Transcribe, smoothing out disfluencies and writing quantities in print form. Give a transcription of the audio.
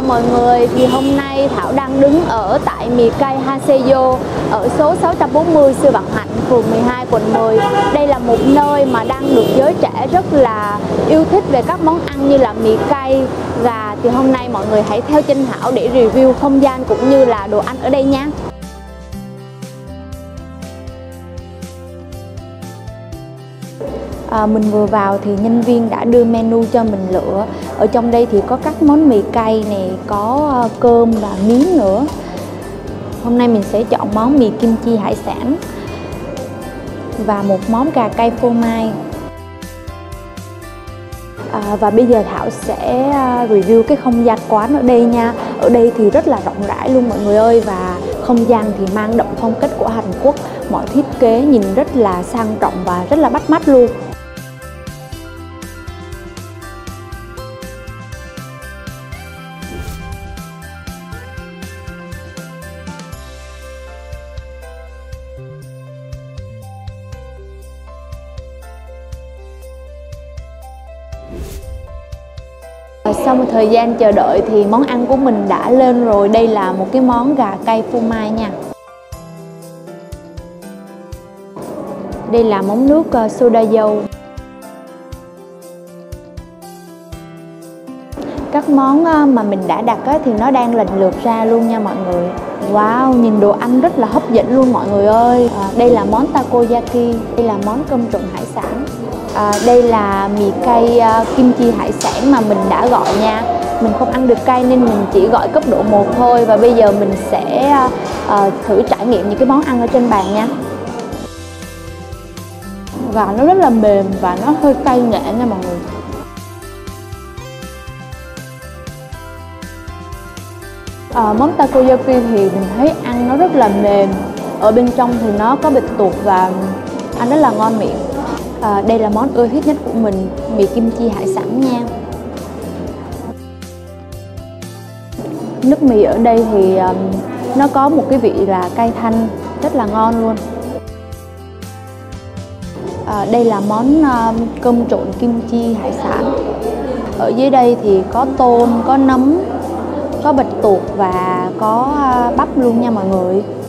chào mọi người, thì hôm nay Thảo đang đứng ở tại Mì Cay Haseyo ở số 640 Sư Vạn Hạnh, phường 12, quận 10. Đây là một nơi mà đang được giới trẻ rất là yêu thích về các món ăn như là mì cay, gà. Thì hôm nay mọi người hãy theo chân Thảo để review không gian cũng như là đồ ăn ở đây nha. Mình vừa vào thì nhân viên đã đưa menu cho mình lựa. Ở trong đây thì có các món mì cay này, có cơm và miếng nữa. Hôm nay mình sẽ chọn món mì kim chi hải sản và một món gà cay phô mai. Và bây giờ Thảo sẽ review cái không gian quán ở đây nha. Ở đây thì rất là rộng rãi luôn mọi người ơi, và không gian thì mang đậm phong cách của Hàn Quốc. Mọi thiết kế nhìn rất là sang trọng và rất là bắt mắt luôn. Sau một thời gian chờ đợi thì món ăn của mình đã lên rồi. Đây là một cái món gà cay phô mai nha. Đây là món nước soda dâu. Các món mà mình đã đặt thì nó đang lần lượt ra luôn nha mọi người. Wow, nhìn đồ ăn rất là hấp dẫn luôn mọi người ơi. Đây là món takoyaki, đây là món cơm trộn hải sản. Đây là mì cay kim chi hải sản mà mình đã gọi nha. Mình không ăn được cay nên mình chỉ gọi cấp độ 1 thôi. Và bây giờ mình sẽ thử trải nghiệm những cái món ăn ở trên bàn nha. Gà nó rất là mềm và nó hơi cay nhẹ nha mọi người. Món takoyaki thì mình thấy ăn nó rất là mềm. Ở bên trong thì nó có bịch tuộc và ăn rất là ngon miệng. Đây là món ưa thích nhất của mình, mì kim chi hải sản nha. Nước mì ở đây thì nó có một cái vị là cay thanh, rất là ngon luôn. Đây là món cơm trộn kim chi hải sản. Ở dưới đây thì có tôm, có nấm, có bạch tuộc và có bắp luôn nha mọi người.